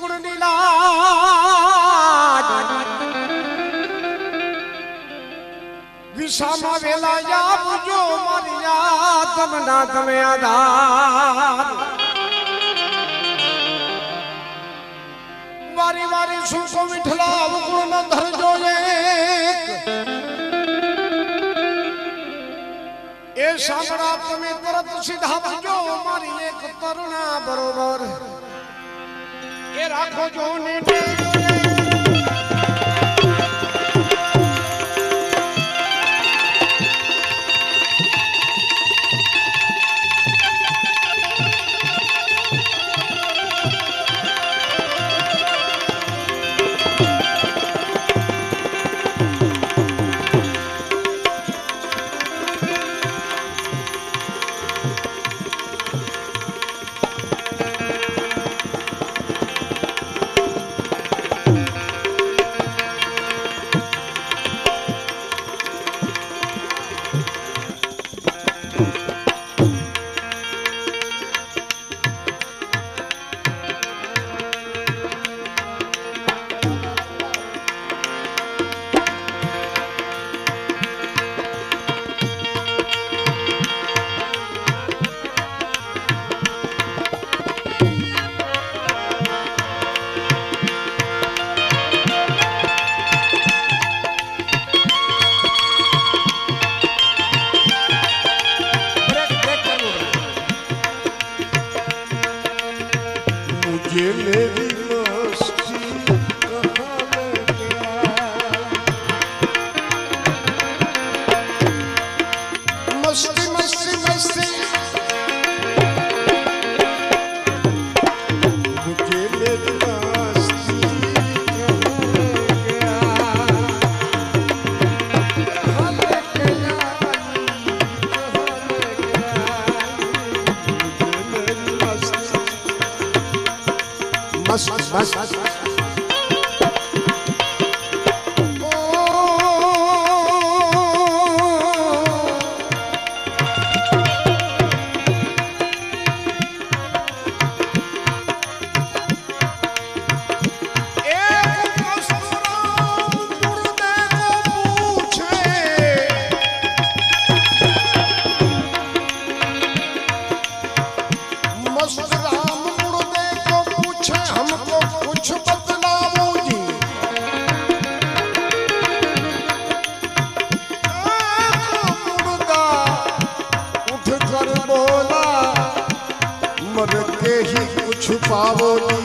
गुण निलाज विषामा वेला या बुझो मरिया तमना तमे आधार वारी वारी सुखो मिठला गुण न धर जो ये सामना तमे तरत सीधा बुझो मारी एक तरुणा बरोबर ये राखो जो ने मस्ती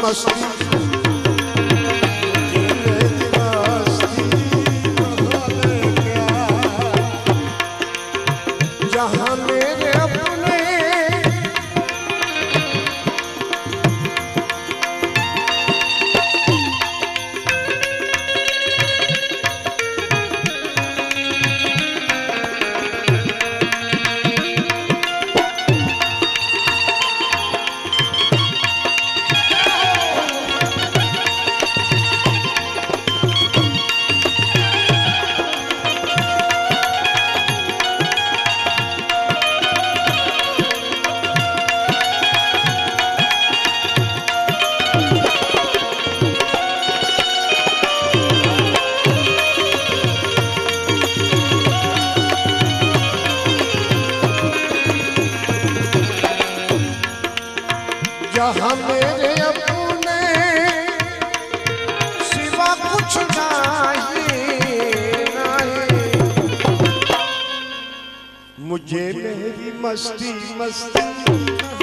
मस्ती मुझे मेरी मस्ती मस्ती